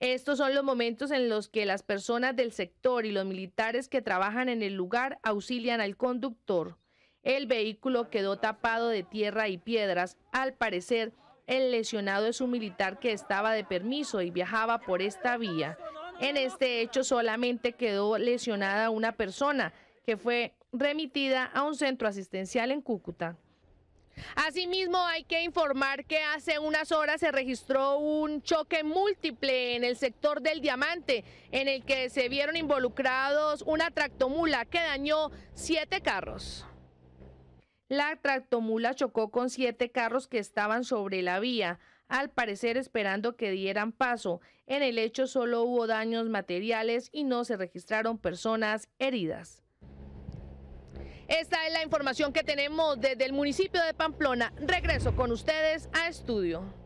Estos son los momentos en los que las personas del sector y los militares que trabajan en el lugar auxilian al conductor. El vehículo quedó tapado de tierra y piedras. Al parecer, el lesionado es un militar que estaba de permiso y viajaba por esta vía. En este hecho solamente quedó lesionada una persona, que fue remitida a un centro asistencial en Cúcuta. Asimismo, hay que informar que hace unas horas se registró un choque múltiple en el sector del Diamante, en el que se vieron involucrados una tractomula que dañó 7 carros. La tractomula chocó con 7 carros que estaban sobre la vía, al parecer esperando que dieran paso. En el hecho solo hubo daños materiales y no se registraron personas heridas. Esta es la información que tenemos desde el municipio de Pamplona. Regreso con ustedes a estudio.